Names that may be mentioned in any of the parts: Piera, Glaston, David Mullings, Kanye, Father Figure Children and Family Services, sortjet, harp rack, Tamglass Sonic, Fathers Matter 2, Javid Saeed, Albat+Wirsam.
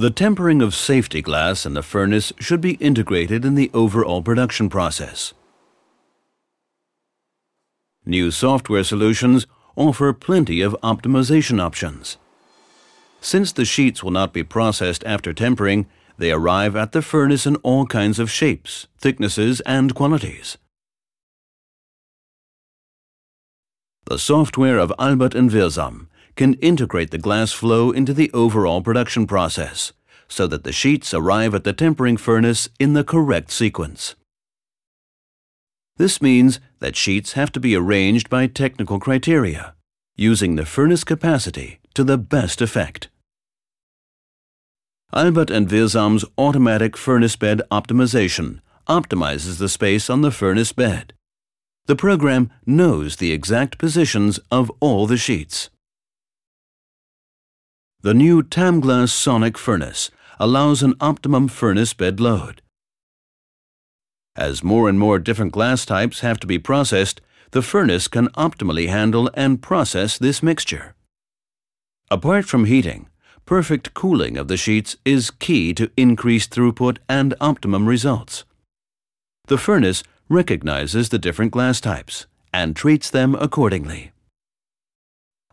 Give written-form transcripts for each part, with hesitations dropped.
The tempering of safety glass in the furnace should be integrated in the overall production process. New software solutions offer plenty of optimization options. Since the sheets will not be processed after tempering, they arrive at the furnace in all kinds of shapes, thicknesses, and qualities. The software of Albat+Wirsam can integrate the glass flow into the overall production process, so that the sheets arrive at the tempering furnace in the correct sequence. This means that sheets have to be arranged by technical criteria, using the furnace capacity to the best effect. Albat+Wirsam's automatic furnace bed optimization optimizes the space on the furnace bed. The program knows the exact positions of all the sheets. The new Tamglass Sonic furnace allows an optimum furnace bed load. As more and more different glass types have to be processed, the furnace can optimally handle and process this mixture. Apart from heating, perfect cooling of the sheets is key to increased throughput and optimum results. The furnace recognizes the different glass types and treats them accordingly.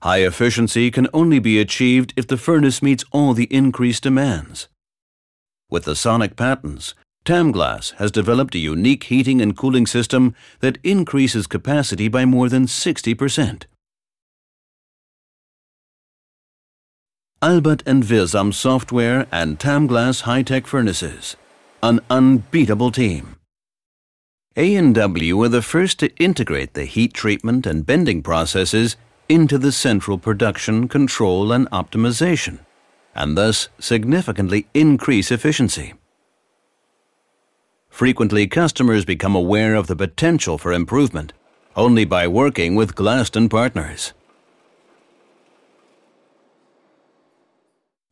High efficiency can only be achieved if the furnace meets all the increased demands. With the Sonic patents, Tamglass has developed a unique heating and cooling system that increases capacity by more than 60%. Albat+Wirsam software and Tamglass high-tech furnaces, an unbeatable team. A&W were the first to integrate the heat treatment and bending processes into the central production, control, and optimization, and thus significantly increase efficiency. Frequently, customers become aware of the potential for improvement only by working with Glaston partners.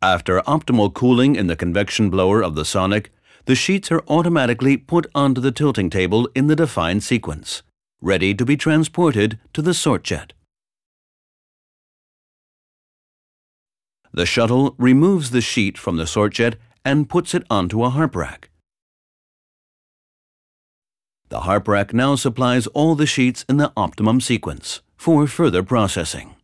After optimal cooling in the convection blower of the Sonic, the sheets are automatically put onto the tilting table in the defined sequence, ready to be transported to the sortjet. The shuttle removes the sheet from the sortjet and puts it onto a harp rack. The harp rack now supplies all the sheets in the optimum sequence for further processing.